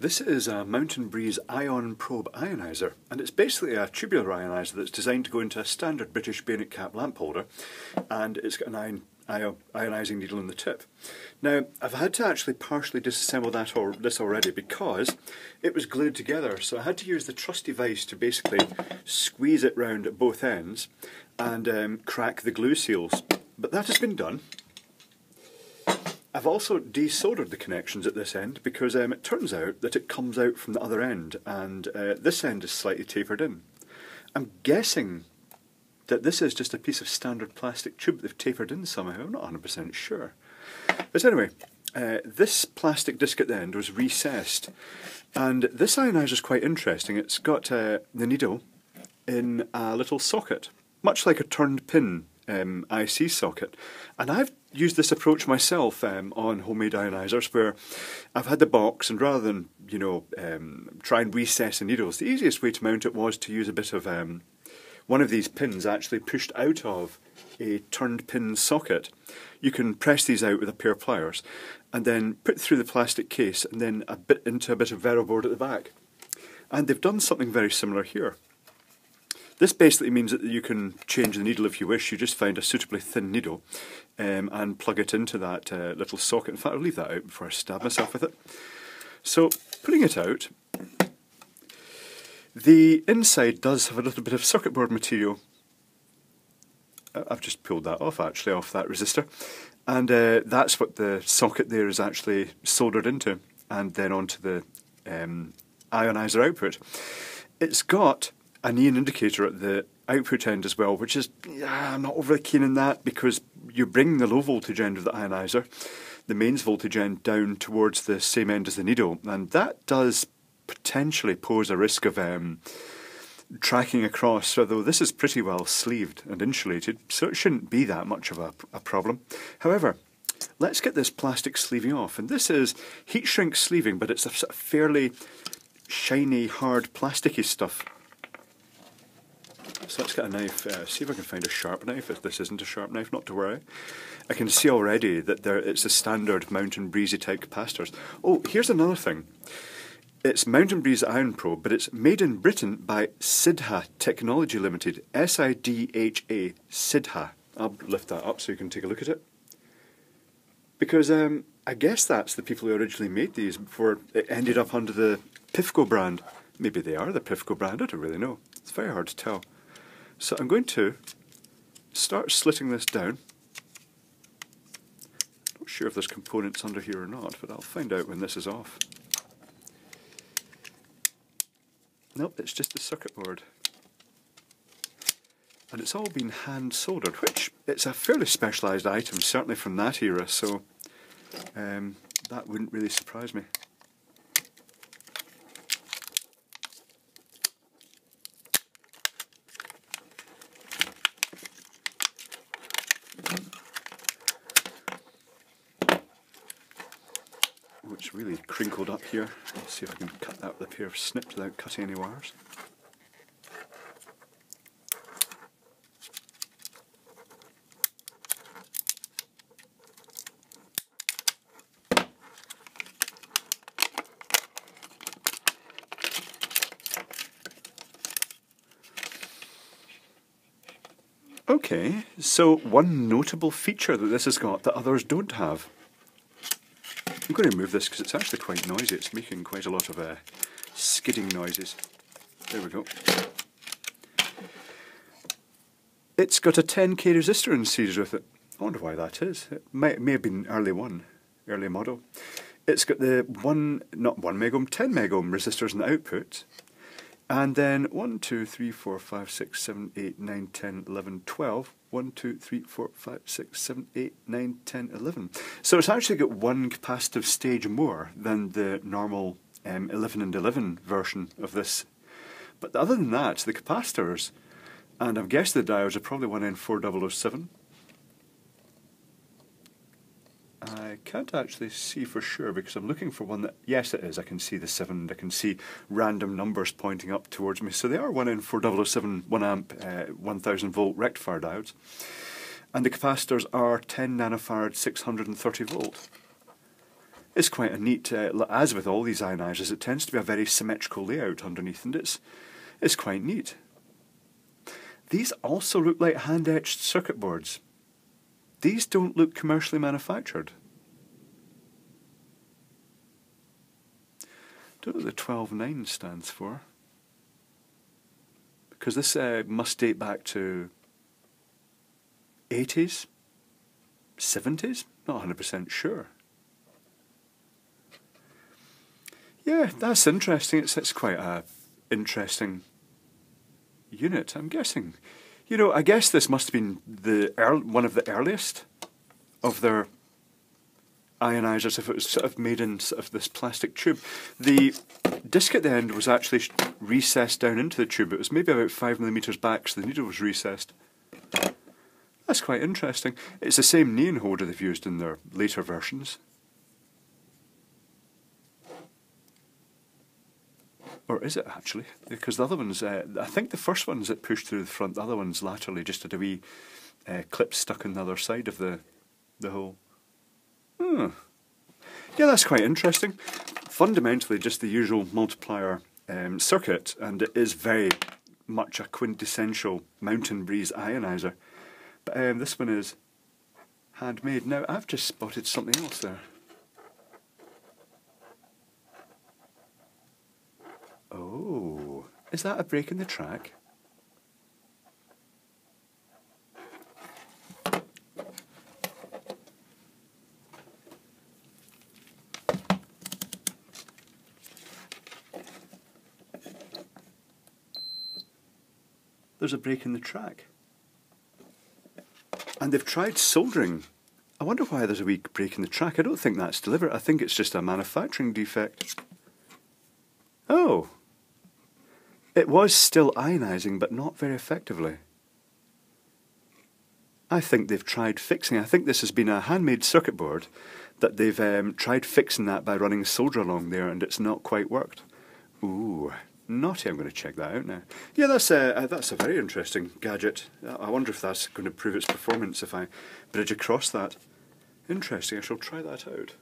This is a Mountain Breeze Ion Probe Ionizer, and it's basically a tubular ionizer that's designed to go into a standard British bayonet cap lamp holder, and it's got an ionising needle in the tip. Now, I've had to actually partially disassemble this already because it was glued together, so I had to use the trusty vice to basically squeeze it round at both ends and crack the glue seals. But that has been done. I've also desoldered the connections at this end because it turns out that it comes out from the other end, and this end is slightly tapered in. I'm guessing that this is just a piece of standard plastic tube they've tapered in somehow. I'm not 100% sure. But anyway, this plastic disc at the end was recessed, and this ionizer is quite interesting. It's got the needle in a little socket, much like a turned pin IC socket, and I've used this approach myself on homemade ionizers, where I've had the box, and rather than try and recess the needles, the easiest way to mount it was to use a bit of one of these pins actually pushed out of a turned pin socket. You can press these out with a pair of pliers and then put through the plastic case and then into a bit of Vero board at the back, and they've done something very similar here. This basically means that you can change the needle if you wish. You just find a suitably thin needle and plug it into that little socket. In fact, I'll leave that out before I stab myself with it. So, pulling it out, the inside does have a little bit of circuit board material. I've just pulled that off, actually, off that resistor. And that's what the socket there is actually soldered into, and then onto the ionizer output. It's got a neon indicator at the output end as well, which is, I'm not overly keen on that, because you bring the low voltage end of the ionizer, the mains voltage end, down towards the same end as the needle, and that does potentially pose a risk of tracking across, although this is pretty well sleeved and insulated, so it shouldn't be that much of a problem. However, let's get this plastic sleeving off, and this is heat shrink sleeving, but it's a fairly shiny, hard, plasticky stuff. So let's get a knife, see if I can find a sharp knife. If this isn't a sharp knife, not to worry. I can see already that it's the standard Mountain Breezy type capacitors. Oh, here's another thing. It's Mountain Breeze Ion Probe, but it's made in Britain by SIDHA Technology Limited. S-I-D-H-A, SIDHA. I'll lift that up so you can take a look at it. Because I guess that's the people who originally made these before it ended up under the PIFCO brand. Maybe they are the PIFCO brand, I don't really know. It's very hard to tell. So I'm going to start slitting this down. Not sure if there's components under here or not, but I'll find out when this is off. Nope, it's just the circuit board. And it's all been hand soldered, which it's a fairly specialised item, certainly from that era, so that wouldn't really surprise me. It's really crinkled up here. Let's see if I can cut that with a pair of snips without cutting any wires. Okay, so one notable feature that this has got that others don't have. I'm going to remove this because it's actually quite noisy. It's making quite a lot of skidding noises. There we go. It's got a 10k resistor in series with it. I wonder why that is. It may have been early model. It's got the 10 meg ohm resistors in the output. And then 1, 2, 3, 4, 5, 6, 7, 8, 9, 10, 11, 12. 1, 2, 3, 4, 5, 6, 7, 8, 9, 10, 11. So it's actually got one capacitive stage more than the normal 11 and 11 version of this. But other than that, the capacitors, and I've guessed the diodes, are probably 1N4007. I can't actually see for sure because I'm looking for one that, yes it is, I can see the 7, I can see random numbers pointing up towards me, so they are 1N4007 1 amp 1000 volt rectifier diodes, and the capacitors are 10 nanofarad 630 volt. It's quite a neat, as with all these ionizers, it tends to be a very symmetrical layout underneath, and it's quite neat. These also look like hand-etched circuit boards. These don't look commercially manufactured. Don't know what the 12.9 stands for, because this must date back to 80s, 70s, not 100% sure. Yeah, that's interesting. It's quite a interesting unit, I'm guessing. You know, I guess this must have been the one of the earliest of their ionizers, if it was sort of made in sort of this plastic tube. The disc at the end was actually recessed down into the tube. It was maybe about 5 millimeters back, so the needle was recessed. That's quite interesting. It's the same neon holder they've used in their later versions. Or is it actually? Because the other ones, I think the first ones that pushed through the front, the other ones laterally just had a wee clip stuck on the other side of the hole. Hmm. Yeah, that's quite interesting. Fundamentally just the usual multiplier circuit, and it is very much a quintessential Mountain Breeze ionizer. But this one is handmade. Now, I've just spotted something else there. Oh, is that a break in the track? There's a break in the track. And they've tried soldering. I wonder why there's a wee break in the track. I don't think that's deliberate. I think it's just a manufacturing defect. Oh! It was still ionising, but not very effectively. I think they've tried fixing. I think this has been a handmade circuit board that they've tried fixing that by running solder along there, and it's not quite worked. Ooh, naughty. I'm going to check that out now. Yeah, that's a very interesting gadget. I wonder if that's going to prove its performance if I bridge across that. Interesting, I shall try that out.